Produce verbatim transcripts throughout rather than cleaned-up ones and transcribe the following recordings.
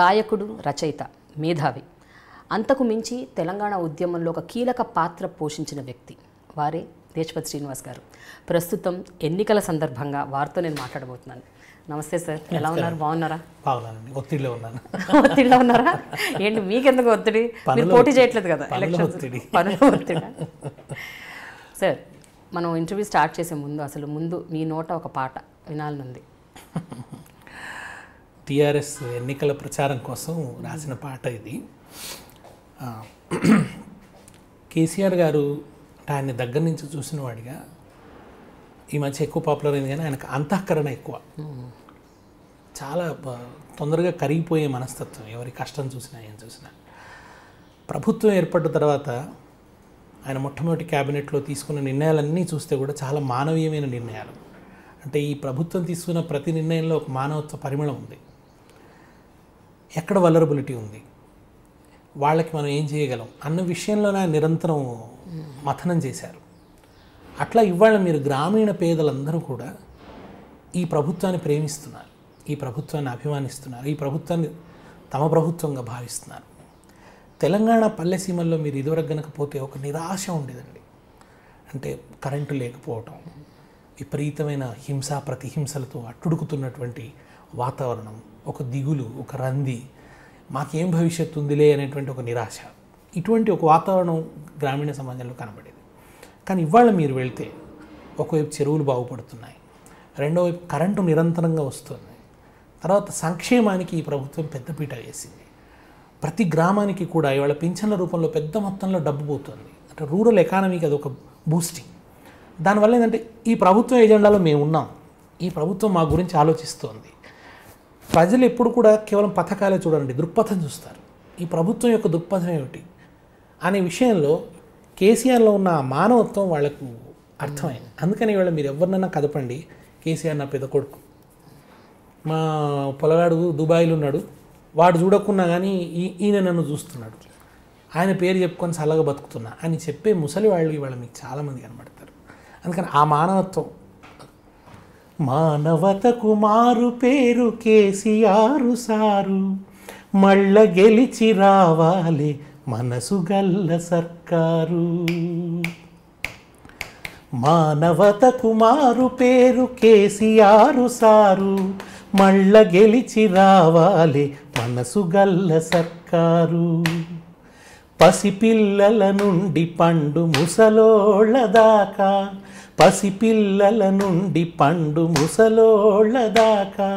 గాయకుడు, రచయిత, మేధావి, అంతకు మించి తెలంగాణ ఉద్యమంలో ఒక కీలక పాత్ర పోషించిన వ్యక్తి వారే దేశపతి శ్రీనివాస్ గారు. ప్రస్తుతం ఎన్నికల సందర్భంగా వారితో నేను మాట్లాడబోతున్నాను. నమస్తే సార్, ఎలా ఉన్నారు? బాగున్నారా? బాగున్నానండి. ఒత్తిడిలో ఉన్నాను. ఒత్తిడిలో ఉన్నారా ఏంటి? మీకెందుకు ఒత్తిడి? మీరు పోటీ చేయట్లేదు కదా ఎలక్షన్. పనుల ఒత్తిడా? సార్, మనం ఇంటర్వ్యూ స్టార్ట్ చేసే ముందు అసలు ముందు మీ నోట ఒక పాట వినాలనుంది. టీఆర్ఎస్ ఎన్నికల ప్రచారం కోసం రాసిన పాట ఇది. కేసీఆర్ గారు ఆయన దగ్గర నుంచి చూసిన వాడిగా ఈ మధ్య ఎక్కువ పాపులర్ అయింది, కానీ ఆయనకు అంతఃకరణ ఎక్కువ. చాలా తొందరగా కరిగిపోయే మనస్తత్వం. ఎవరి కష్టం చూసినా ఏం చూసినా. ప్రభుత్వం ఏర్పడిన తర్వాత ఆయన మొట్టమొదటి క్యాబినెట్లో తీసుకున్న నిర్ణయాలన్నీ చూస్తే కూడా చాలా మానవీయమైన నిర్ణయాలు. అంటే ఈ ప్రభుత్వం తీసుకున్న ప్రతి నిర్ణయంలో ఒక మానవత్వ పరిమళం ఉంది. ఎక్కడ వలరబిలిటీ ఉంది, వాళ్ళకి మనం ఏం చేయగలం అన్న విషయంలోనే ఆయన నిరంతరం మథనం చేశారు. అట్లా ఇవాళ మీరు గ్రామీణ పేదలందరూ కూడా ఈ ప్రభుత్వాన్ని ప్రేమిస్తున్నారు, ఈ ప్రభుత్వాన్ని అభిమానిస్తున్నారు, ఈ ప్రభుత్వాన్ని తమ ప్రభుత్వంగా భావిస్తున్నారు. తెలంగాణ పల్లెసీమల్లో మీరు ఇదివరకు గనకపోతే ఒక నిరాశ ఉండేదండి. అంటే కరెంటు లేకపోవటం, విపరీతమైన హింసా ప్రతిహింసలతో అట్టుడుకుతున్నటువంటి వాతావరణం, ఒక దిగులు, ఒక రంది, మాకేం భవిష్యత్తు ఉందిలే అనేటువంటి ఒక నిరాశ, ఇటువంటి ఒక వాతావరణం గ్రామీణ సమాజంలో కనబడేది. కానీ ఇవాళ మీరు వెళ్తే ఒకవైపు చెరువులు బాగుపడుతున్నాయి, రెండోవైపు కరెంటు నిరంతరంగా వస్తుంది, తర్వాత సంక్షేమానికి ఈ ప్రభుత్వం పెద్దపీట వేసింది. ప్రతి గ్రామానికి కూడా ఇవాళ పింఛన్ల రూపంలో పెద్ద మొత్తంలో డబ్బు పోతుంది. అంటే రూరల్ ఎకానమీకి అదొక బూస్టింగ్. దానివల్ల ఏంటంటే ఈ ప్రభుత్వం ఏజెండాలో మేము ఉన్నాం, ఈ ప్రభుత్వం మా గురించి ఆలోచిస్తోంది. ప్రజలు ఎప్పుడు కూడా కేవలం పథకాలే చూడండి, దృక్పథం చూస్తారు. ఈ ప్రభుత్వం యొక్క దృక్పథం ఏమిటి అనే విషయంలో కేసీఆర్లో ఉన్న మానవత్వం వాళ్లకు అర్థమైంది. అందుకని ఇవాళ మీరు ఎవరినైనా కదపండి, కేసీఆర్ నా పెద్ద కొడుకు, మా పొలగాడు దుబాయ్లో ఉన్నాడు, వాడు చూడకున్నా కానీ ఈ ఈయన నన్ను చూస్తున్నాడు, ఆయన పేరు చెప్పుకొని చల్లగా బతుకుతున్నా అని చెప్పే ముసలి వాళ్ళు ఇవాళ మీకు చాలామంది కనబడతారు. అందుకని ఆ మానవత్వం, మానవతకు మారు పేరు కేసీఆర్ సారు, మళ్ళ గెలిచి రావాలి మనసు గల్ల సర్కారు. మానవతకు మారు పేరు కేసీఆర్ సారు, మళ్ళ గెలిచి రావాలి మనసు గల్ల సర్కారు. పసిపిల్లల నుండి పండు ముసలోళ్ళ దాకా, పసిపిల్లల నుండి పండు ముసలోళ్ళ దాకా,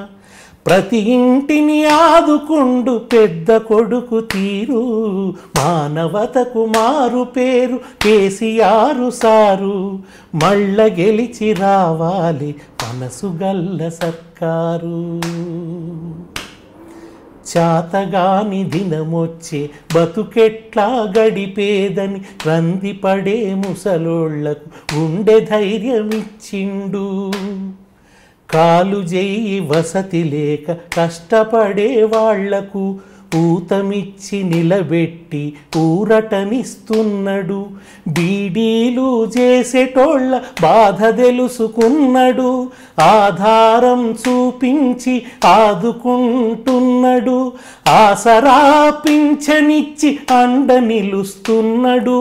ప్రతి ఇంటిని ఆదుకుండు పెద్ద కొడుకు తీరు. మానవతకు మారు పేరు కేసీఆర్ సారు, మళ్ళ గెలిచి రావాలి మనసు గల్ల సర్కారు. చాతగాని దినమొచ్చే బతుకెట్లా గడిపేదని రందిపడే ముసలోళ్లకు గుండె ధైర్యమిచ్చిండు. కాలు చేయి వసతి లేక కష్టపడే వాళ్లకు ఊతమిచ్చి నిలబెట్టి ఊరటనిస్తున్నాడు. బీడీలు చేసేటోళ్ళ బాధ తెలుసుకున్నాడు, ఆధారం చూపించి ఆదుకుంటున్నాడు. ఆసరా పింఛనిచ్చి అండ నిలుస్తున్నాడు,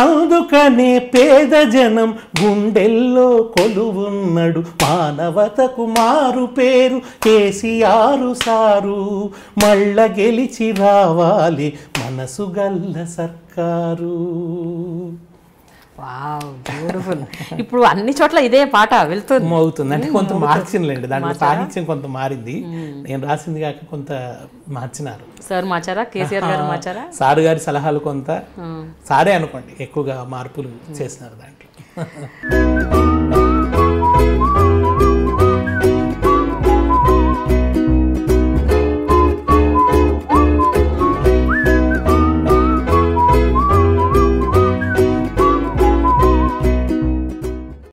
అందుకనే పేద జనం గుండెల్లో కొలువున్నాడు. మానవతకు మారు పేరు కేసీఆర్ సారు, మళ్ళ గెలిచి రావాలి మనసు గల్ల సర్కారు. Wow, beautiful. ఇప్పుడు అన్ని చోట్ల ఇదే పాట వెళ్తుంది అవుతుంది. అంటే కొంత మార్చిందండి, దాంట్లో సాహిత్యం కొంత మారింది. నేను రాసింది కాక కొంత మార్చినారు. సార్ మార్చారా? కేసీఆర్ గారు మార్చారా? సార్ గారి సలహాలు కొంత, సారే అనుకోండి, ఎక్కువగా మార్పులు చేసినారు దాంట్లో.